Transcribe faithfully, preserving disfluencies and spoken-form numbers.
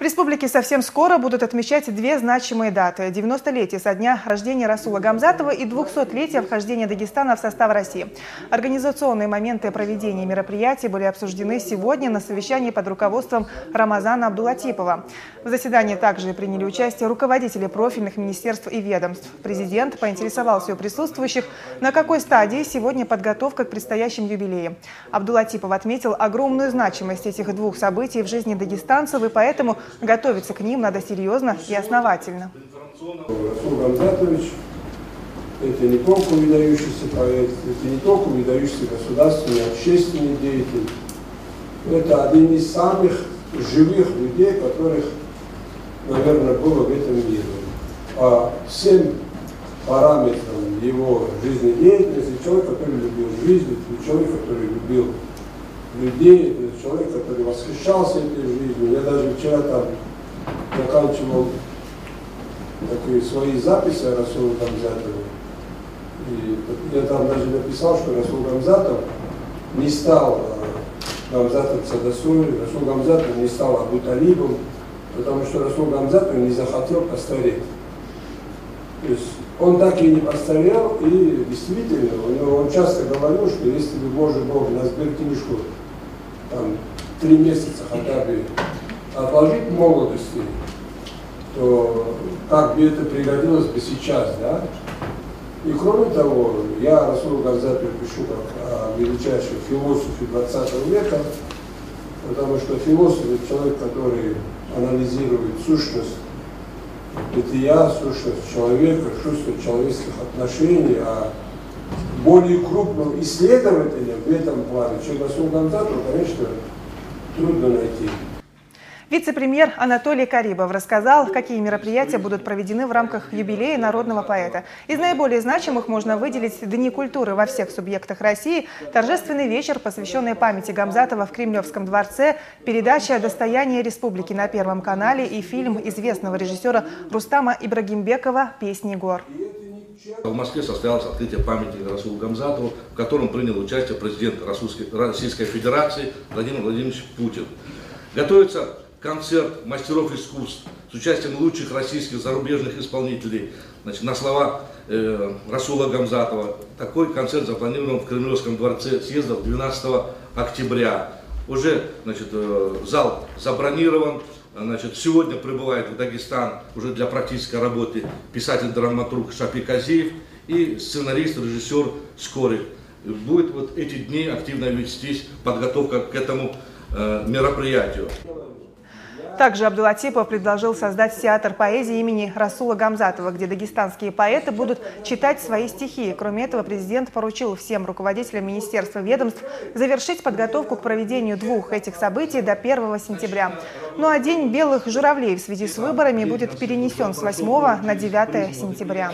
В республике совсем скоро будут отмечать две значимые даты – девяностолетие со дня рождения Расула Гамзатова и двухсотлетие вхождения Дагестана в состав России. Организационные моменты проведения мероприятий были обсуждены сегодня на совещании под руководством Рамазана Абдулатипова. В заседании также приняли участие руководители профильных министерств и ведомств. Президент поинтересовался у присутствующих, на какой стадии сегодня подготовка к предстоящим юбилеям. Абдулатипов отметил огромную значимость этих двух событий в жизни дагестанцев, и поэтому готовиться к ним надо серьезно и основательно. Расул Гамзатович – это не только выдающийся проект, это не только выдающийся государственный, общественный деятель. Это один из самых живых людей, которых, наверное, было в этом мире. По всем параметрам его жизнедеятельности, человек, который любил жизнь, человек, который любил людей, человек, который восхищался этой жизнью. Я даже вчера там заканчивал такие свои записи о Расуле Гамзатове. И я там даже написал, что Расул Гамзатов не стал Гамзатом Садасуи, Расул Гамзатов не стал Абу Талибом, потому что Расул Гамзатов не захотел постареть. То есть он так и не постарел, и действительно, он часто говорил, что если бы, Боже Бог, на сберкнижку там три месяца хотя бы отложить молодости, то как бы это пригодилось бы сейчас, да? И кроме того, я Расулу Гамзатову пишу как о величайшем философе двадцатого века, потому что философ – это человек, который анализирует сущность бытия, сущность человека, чувство человеческих отношений, а более крупным исследователем в этом плане, чем Расул Гамзатов, конечно, трудно найти. Вице-премьер Анатолий Карибов рассказал, какие мероприятия будут проведены в рамках юбилея народного поэта. Из наиболее значимых можно выделить Дни культуры во всех субъектах России, торжественный вечер, посвященный памяти Гамзатова в Кремлевском дворце, передача «Достояние республики» на Первом канале и фильм известного режиссера Рустама Ибрагимбекова «Песни гор». В Москве состоялось открытие памятника Расулу Гамзатову, в котором принял участие президент Российской Федерации Владимир Владимирович Путин. Готовится концерт мастеров искусств с участием лучших российских зарубежных исполнителей, значит, на слова э, Расула Гамзатова. Такой концерт запланирован в Кремлевском дворце съездов двенадцатого октября. Уже, значит, э, зал забронирован. Значит, сегодня прибывает в Дагестан уже для практической работы писатель-драматург Шапи Казиев и сценарист-режиссер Скорик. Будет вот эти дни активно вестись подготовка к этому э, мероприятию. Также Абдулатипов предложил создать театр поэзии имени Расула Гамзатова, где дагестанские поэты будут читать свои стихи. Кроме этого, президент поручил всем руководителям министерств и ведомств завершить подготовку к проведению двух этих событий до первого сентября. Ну а День белых журавлей в связи с выборами будет перенесен с восьмого на девятое сентября.